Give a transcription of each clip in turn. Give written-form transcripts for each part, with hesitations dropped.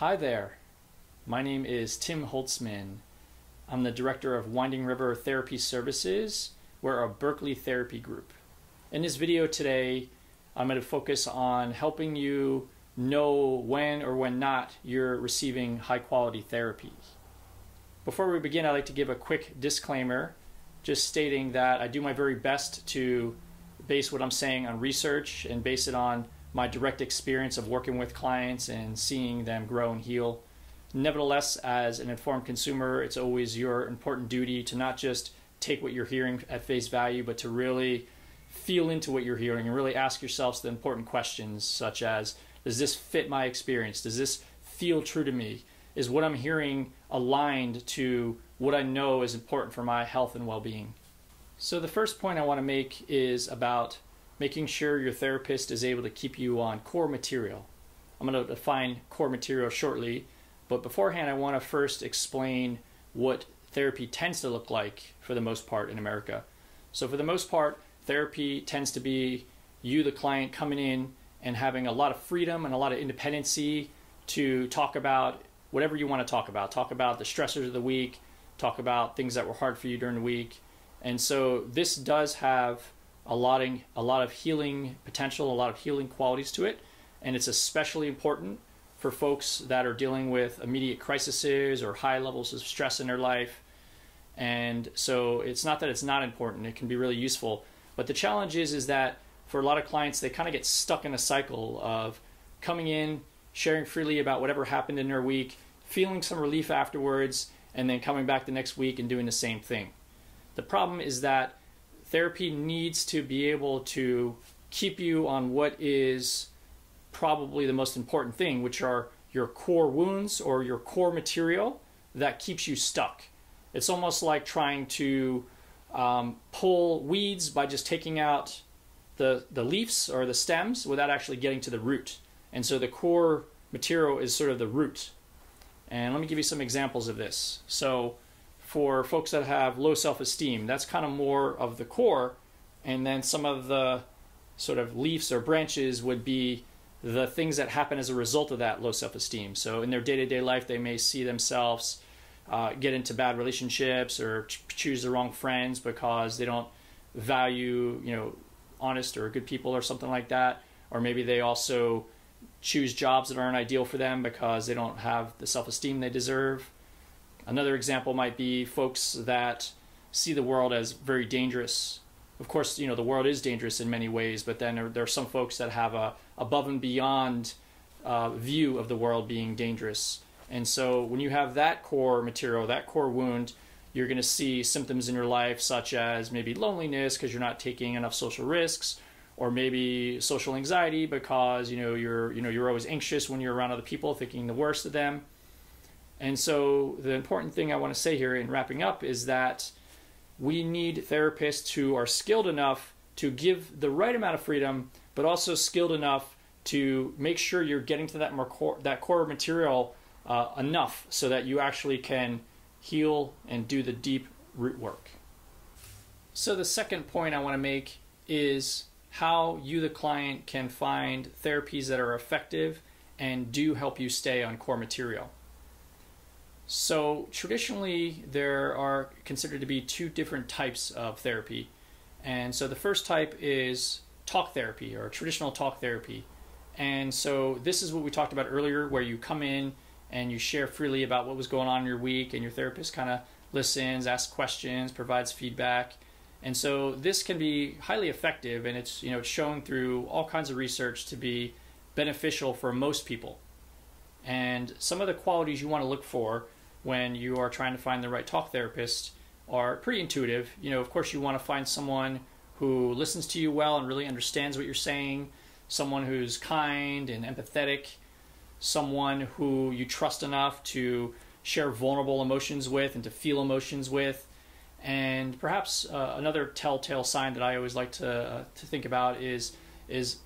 Hi there, my name is Tim Holtzman. I'm the director of Winding River Therapy Services. We're a Berkeley therapy group. In this video today, I'm going to focus on helping you know when or when not you're receiving high-quality therapy. Before we begin, I'd like to give a quick disclaimer, just stating that I do my very best to base what I'm saying on research and base it on my direct experience of working with clients and seeing them grow and heal. Nevertheless, as an informed consumer, it's always your important duty to not just take what you're hearing at face value, but to really feel into what you're hearing and really ask yourselves the important questions, such as, does this fit my experience? Does this feel true to me? Is what I'm hearing aligned to what I know is important for my health and well-being? So the first point I want to make is about making sure your therapist is able to keep you on core material. I'm going to define core material shortly, but beforehand I want to first explain what therapy tends to look like for the most part in America. So for the most part, therapy tends to be you, the client, coming in and having a lot of freedom and a lot of independency to talk about whatever you want to talk about. Talk about the stressors of the week, talk about things that were hard for you during the week. And so this does have a lot of healing potential, a lot of healing qualities to it, and it's especially important for folks that are dealing with immediate crises or high levels of stress in their life. And so it's not that it's not important, it can be really useful, but the challenge is that for a lot of clients, they kind of get stuck in a cycle of coming in, sharing freely about whatever happened in their week, feeling some relief afterwards, and then coming back the next week and doing the same thing. The problem is that therapy needs to be able to keep you on what is probably the most important thing, which are your core wounds or your core material that keeps you stuck. It's almost like trying to pull weeds by just taking out the leaves or the stems without actually getting to the root. And so the core material is sort of the root. And let me give you some examples of this. So for folks that have low self-esteem, that's kind of more of the core, and then some of the sort of leaves or branches would be the things that happen as a result of that low self-esteem. So in their day-to-day life, they may see themselves get into bad relationships or choose the wrong friends because they don't value, you know, honest or good people or something like that. Or maybe they also choose jobs that aren't ideal for them because they don't have the self-esteem they deserve. Another example might be folks that see the world as very dangerous. Of course, you know, the world is dangerous in many ways, but then there are some folks that have a above and beyond view of the world being dangerous. And so when you have that core material, that core wound, you're going to see symptoms in your life such as maybe loneliness because you're not taking enough social risks, or maybe social anxiety because, you know, you're always anxious when you're around other people, thinking the worst of them. And so the important thing I want to say here in wrapping up is that we need therapists who are skilled enough to give the right amount of freedom, but also skilled enough to make sure you're getting to that core material enough so that you actually can heal and do the deep root work. So the second point I want to make is how you, the client, can find therapies that are effective and do help you stay on core material. So traditionally, there are considered to be two different types of therapy. And so the first type is talk therapy, or traditional talk therapy. And so this is what we talked about earlier, where you come in and you share freely about what was going on in your week, and your therapist kind of listens, asks questions, provides feedback. And so this can be highly effective, and it's, you know, it's shown through all kinds of research to be beneficial for most people. And some of the qualities you want to look for when you are trying to find the right talk therapist are pretty intuitive. You know, of course you want to find someone who listens to you well and really understands what you're saying, someone who's kind and empathetic, someone who you trust enough to share vulnerable emotions with and to feel emotions with. And perhaps another telltale sign that I always like to think about is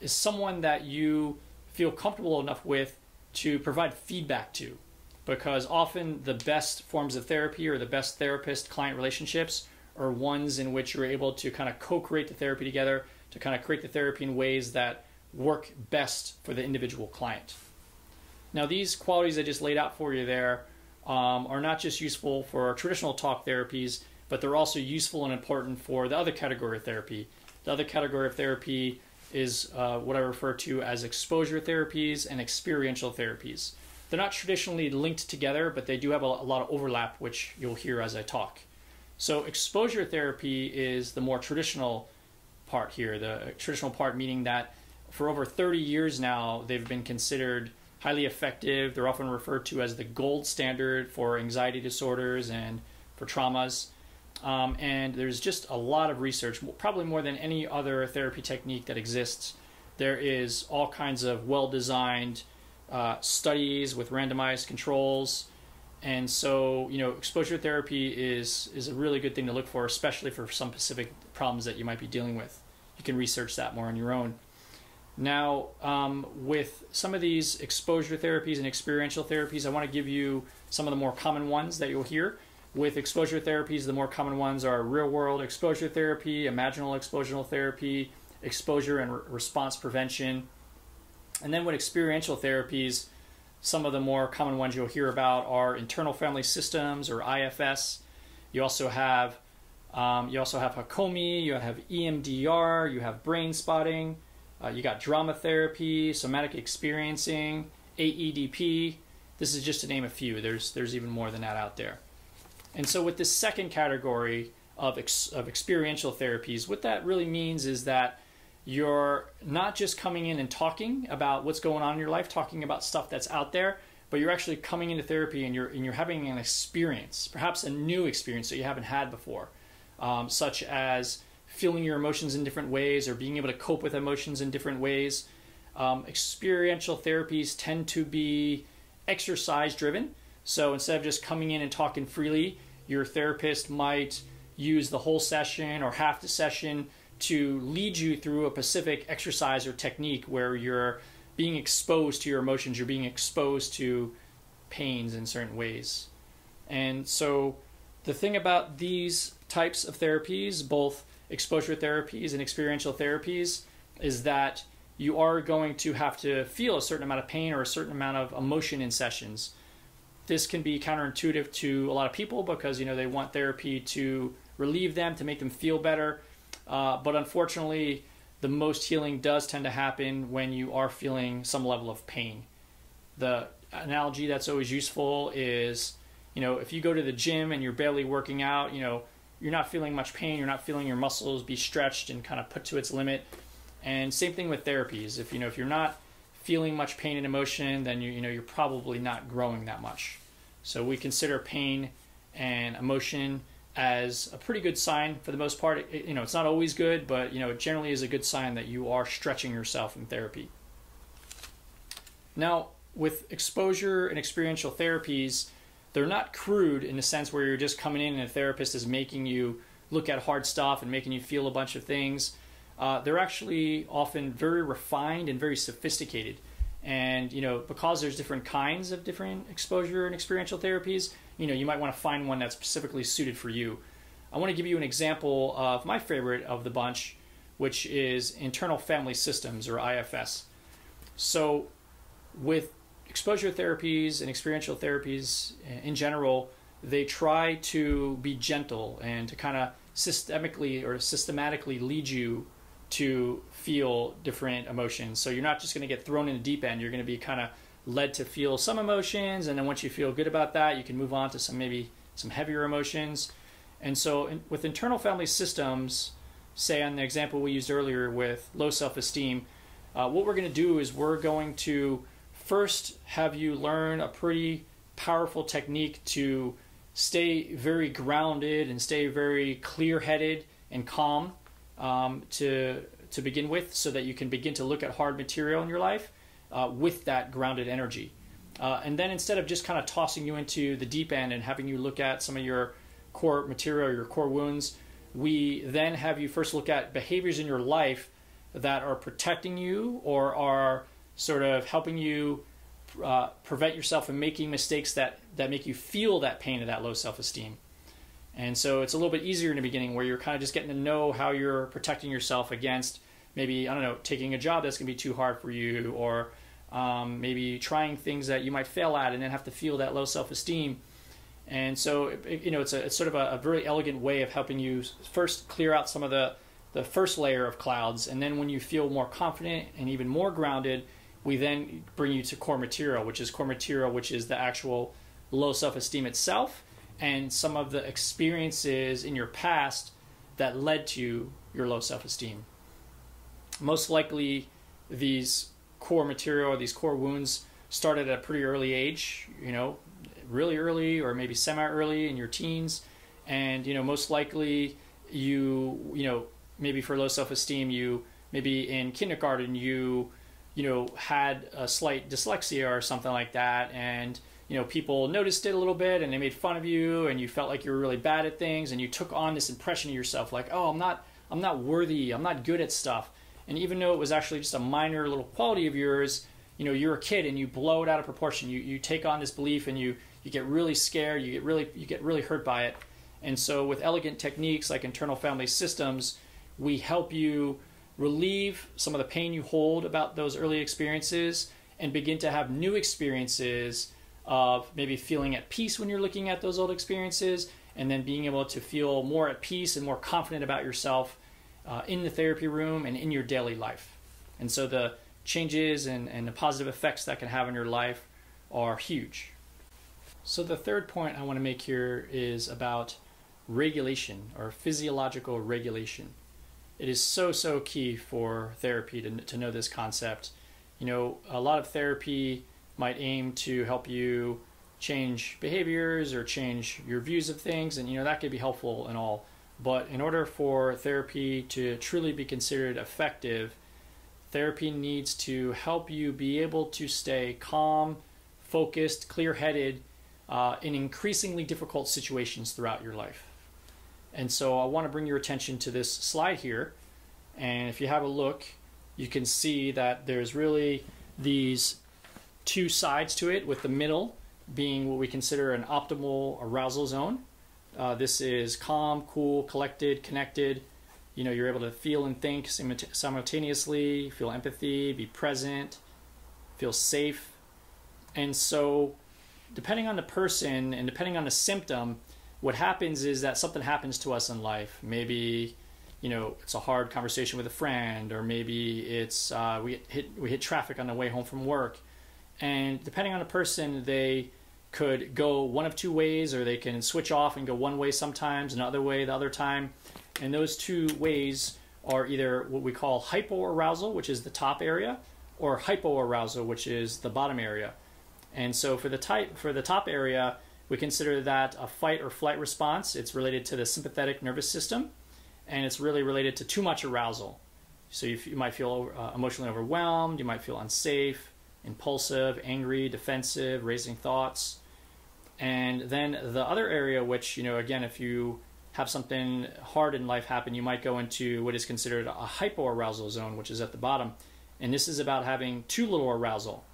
someone that you feel comfortable enough with to provide feedback to, because often the best forms of therapy or the best therapist-client relationships are ones in which you're able to kind of co-create the therapy together, to kind of create the therapy in ways that work best for the individual client. Now these qualities I just laid out for you there are not just useful for traditional talk therapies, but they're also useful and important for the other category of therapy. The other category of therapy is what I refer to as exposure therapies and experiential therapies. They're not traditionally linked together, but they do have a lot of overlap, which you'll hear as I talk. So exposure therapy is the more traditional part here, the traditional part meaning that for over 30 years now, they've been considered highly effective. They're often referred to as the gold standard for anxiety disorders and for traumas. And there's just a lot of research, probably more than any other therapy technique that exists. There is all kinds of well-designed studies with randomized controls. And so, you know, exposure therapy is a really good thing to look for, especially for some specific problems that you might be dealing with. You can research that more on your own. Now, with some of these exposure therapies and experiential therapies, I want to give you some of the more common ones that you'll hear. With exposure therapies, the more common ones are real-world exposure therapy, imaginal exposure therapy, exposure and response prevention. And then with experiential therapies, some of the more common ones you'll hear about are internal family systems, or IFS. You also have Hakomi, you have EMDR, you have brain spotting, you got drama therapy, somatic experiencing, AEDP. This is just to name a few. There's even more than that out there. And so with this second category of experiential therapies, what that really means is that you're not just coming in and talking about what's going on in your life, talking about stuff that's out there, but you're actually coming into therapy and you're having an experience, perhaps a new experience that you haven't had before, such as feeling your emotions in different ways or being able to cope with emotions in different ways. Experiential therapies tend to be exercise-driven. So instead of just coming in and talking freely, your therapist might use the whole session or half the session to lead you through a specific exercise or technique where you're being exposed to your emotions, you're being exposed to pains in certain ways. And so the thing about these types of therapies, both exposure therapies and experiential therapies, is that you are going to have to feel a certain amount of pain or a certain amount of emotion in sessions. This can be counterintuitive to a lot of people because, you know, they want therapy to relieve them, to make them feel better. But unfortunately, the most healing does tend to happen when you are feeling some level of pain. The analogy that's always useful is, you know, if you go to the gym and you're barely working out, you know, you're not feeling much pain. You're not feeling your muscles be stretched and kind of put to its limit. And same thing with therapies. If, you know, if you're not feeling much pain and emotion, then you're probably not growing that much. So we consider pain and emotion as a pretty good sign for the most part. It's not always good, but it generally is a good sign that you are stretching yourself in therapy. Now, with exposure and experiential therapies, they're not crude in the sense where you're just coming in and a therapist is making you look at hard stuff and making you feel a bunch of things. They're actually often very refined and very sophisticated. And, because there's different kinds of different exposure and experiential therapies, you might want to find one that's specifically suited for you. I want to give you an example of my favorite of the bunch, which is internal family systems, or IFS. So with exposure therapies and experiential therapies in general, they try to be gentle and to kind of systematically lead you to feel different emotions. So you're not just going to get thrown in the deep end. You're going to be kind of led to feel some emotions, and then once you feel good about that, you can move on to maybe some heavier emotions. And so with internal family systems, say on the example we used earlier with low self-esteem, what we're going to do is we're going to first have you learn a pretty powerful technique to stay very grounded and stay very clear-headed and calm to begin with, so that you can begin to look at hard material in your life with that grounded energy. And then instead of just kind of tossing you into the deep end and having you look at some of your core material, your core wounds, we then have you first look at behaviors in your life that are protecting you or are sort of helping you prevent yourself from making mistakes that make you feel that pain of that low self-esteem. And so it's a little bit easier in the beginning, where you're kind of just getting to know how you're protecting yourself against maybe, taking a job that's going to be too hard for you, or maybe trying things that you might fail at and then have to feel that low self-esteem. And so, you know, it's sort of a very elegant way of helping you first clear out some of the first layer of clouds. And then when you feel more confident and even more grounded, we then bring you to core material, which is the actual low self-esteem itself and some of the experiences in your past that led to your low self-esteem. Most likely, these core material or these core wounds started at a pretty early age, you know, really early or maybe semi-early in your teens. And, you know, most likely you know, maybe for low self-esteem, you maybe in kindergarten, you know, had a slight dyslexia or something like that. And, you know, people noticed it a little bit and they made fun of you and you felt like you were really bad at things and you took on this impression of yourself like, oh, I'm not worthy, I'm not good at stuff. And even though it was actually just a minor little quality of yours, you know, you're a kid and you blow it out of proportion. You take on this belief and you get really scared, you get really hurt by it. And so with elegant techniques like internal family systems, we help you relieve some of the pain you hold about those early experiences and begin to have new experiences of maybe feeling at peace when you're looking at those old experiences, and then being able to feel more at peace and more confident about yourself in the therapy room and in your daily life. And so the changes and the positive effects that can have in your life are huge. So the third point I want to make here is about regulation or physiological regulation. It is so, so key for therapy to know this concept. You know, a lot of therapy might aim to help you change behaviors or change your views of things, and, you know, that could be helpful and all. But in order for therapy to truly be considered effective, therapy needs to help you be able to stay calm, focused, clear-headed in increasingly difficult situations throughout your life. And so I want to bring your attention to this slide here. And if you have a look, you can see that there's really these two sides to it, with the middle being what we consider an optimal arousal zone. This is calm, cool, collected, connected. You know, you're able to feel and think simultaneously, feel empathy, be present, feel safe. And so depending on the person and depending on the symptom, what happens is that something happens to us in life. Maybe, you know, it's a hard conversation with a friend, or maybe it's we hit traffic on the way home from work. And depending on the person, they could go one of two ways, or they can switch off and go one way sometimes, another way the other time. And those two ways are either what we call hypoarousal, which is the top area, or hypoarousal, which is the bottom area. And so for the top area, we consider that a fight or flight response. It's related to the sympathetic nervous system, and it's really related to too much arousal. So you might feel emotionally overwhelmed, you might feel unsafe, impulsive, angry, defensive, raising thoughts. And then the other area, which, you know, again, if you have something hard in life happen, you might go into what is considered a hypoarousal zone, which is at the bottom. And this is about having too little arousal.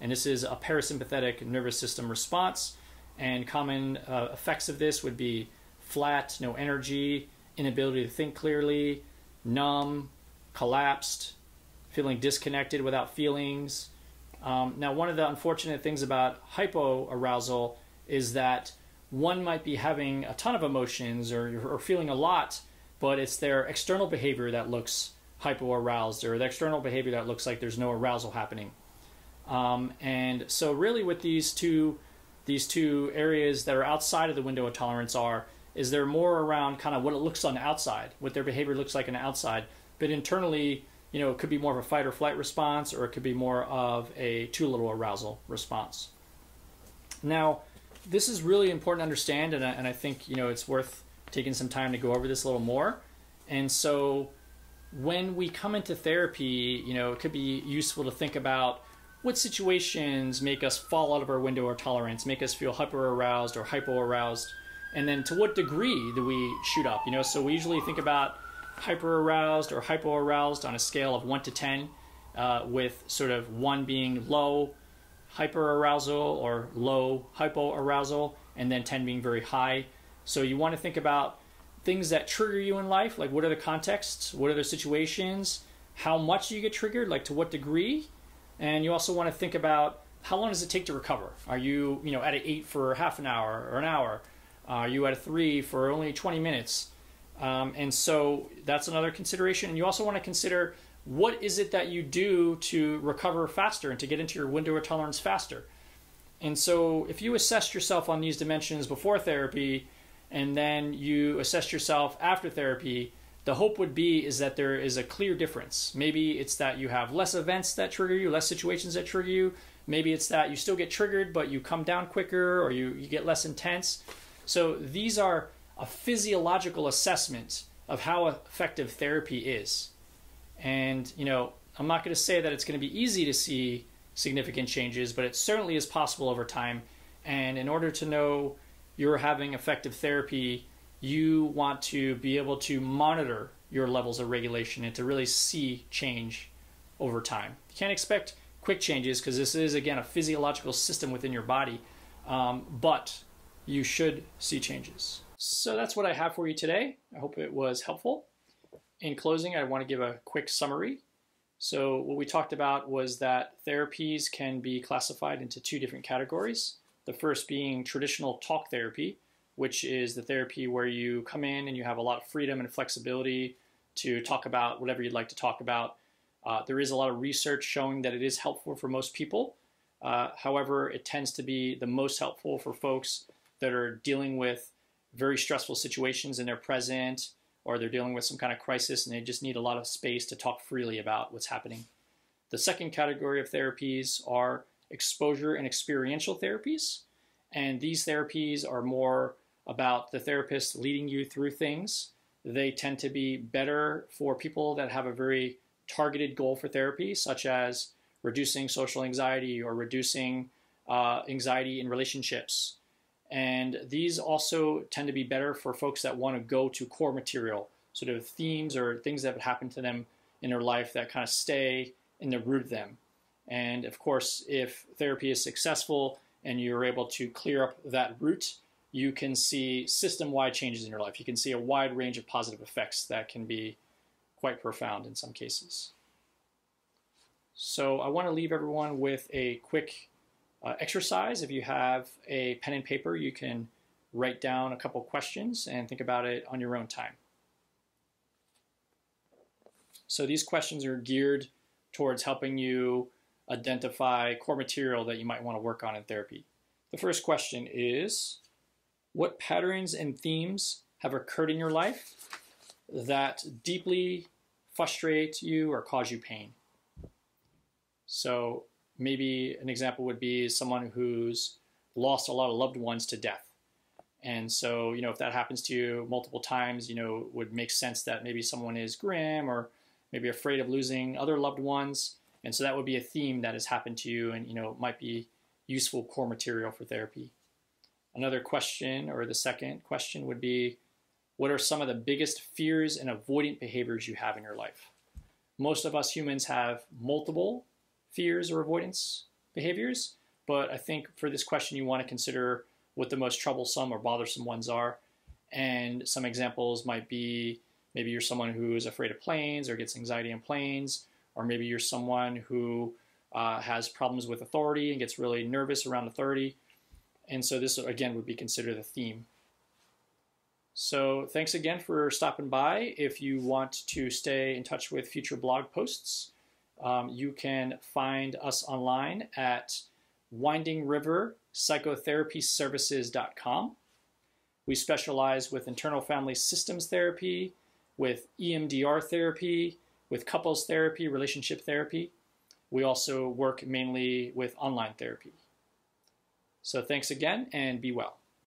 And this is a parasympathetic nervous system response. And common effects of this would be flat, no energy, inability to think clearly, numb, collapsed, feeling disconnected without feelings. Now, one of the unfortunate things about hypoarousal is that one might be having a ton of emotions or feeling a lot, but it's their external behavior that looks hypoaroused, or the external behavior that looks like there's no arousal happening. And so really with these two areas that are outside of the window of tolerance is they're more around kind of what it looks on the outside, what their behavior looks like on the outside. But internally, you know, it could be more of a fight or flight response, or it could be more of a too little arousal response. Now, this is really important to understand, and I think, you know, it's worth taking some time to go over this a little more. And so when we come into therapy, you know, it could be useful to think about what situations make us fall out of our window of tolerance, make us feel hyper-aroused or hypo-aroused, and then to what degree do we shoot up? You know, so we usually think about hyper-aroused or hypo-aroused on a scale of 1 to 10, with sort of 1 being low hyper-arousal or low hypo-arousal, and then 10 being very high. So you want to think about things that trigger you in life, like what are the contexts, what are the situations, how much you get triggered, like to what degree. And you also want to think about how long does it take to recover? Are you, at an 8 for half an hour or an hour? Are you at a 3 for only 20 minutes? And so that's another consideration. And you also want to consider what is it that you do to recover faster and to get into your window of tolerance faster. And so if you assessed yourself on these dimensions before therapy and then you assessed yourself after therapy, the hope would be is that there is a clear difference. Maybe it's that you have less events that trigger you, less situations that trigger you. Maybe it's that you still get triggered, but you come down quicker or you get less intense. So these are a physiological assessment of how effective therapy is. And, I'm not going to say that it's going to be easy to see significant changes, but it certainly is possible over time. And in order to know you're having effective therapy, you want to be able to monitor your levels of regulation and to really see change over time. You can't expect quick changes because this is, again, a physiological system within your body, but you should see changes. So that's what I have for you today. I hope it was helpful. In closing, I want to give a quick summary. So what we talked about was that therapies can be classified into two different categories. The first being traditional talk therapy, which is the therapy where you come in and you have a lot of freedom and flexibility to talk about whatever you'd like to talk about. There is a lot of research showing that it is helpful for most people. However, it tends to be the most helpful for folks that are dealing with very stressful situations in their present, or they're dealing with some kind of crisis and they just need a lot of space to talk freely about what's happening. The second category of therapies are exposure and experiential therapies. And these therapies are more about the therapist leading you through things. They tend to be better for people that have a very targeted goal for therapy, such as reducing social anxiety or reducing anxiety in relationships. And these also tend to be better for folks that want to go to core material, sort of themes or things that have happened to them in their life that kind of stay in the root of them. And of course, if therapy is successful and you're able to clear up that root, you can see system-wide changes in your life. You can see a wide range of positive effects that can be quite profound in some cases. So I want to leave everyone with a quick exercise. If you have a pen and paper, you can write down a couple questions and think about it on your own time. So these questions are geared towards helping you identify core material that you might want to work on in therapy. The first question is, what patterns and themes have occurred in your life that deeply frustrate you or cause you pain? So maybe an example would be someone who's lost a lot of loved ones to death. And so, if that happens to you multiple times, it would make sense that maybe someone is grim or maybe afraid of losing other loved ones. And so that would be a theme that has happened to you and, might be useful core material for therapy. Another question, or the second question, would be, what are some of the biggest fears and avoidant behaviors you have in your life? Most of us humans have multiple fears or avoidance behaviors, but I think for this question you want to consider what the most troublesome or bothersome ones are. And some examples might be, maybe you're someone who is afraid of planes or gets anxiety on planes, or maybe you're someone who has problems with authority and gets really nervous around authority. And so this, again, would be considered a theme. So thanks again for stopping by. If you want to stay in touch with future blog posts, you can find us online at windingriverpsychotherapyservices.com. We specialize with internal family systems therapy, with EMDR therapy, with couples therapy, relationship therapy. We also work mainly with online therapy. So thanks again, and be well.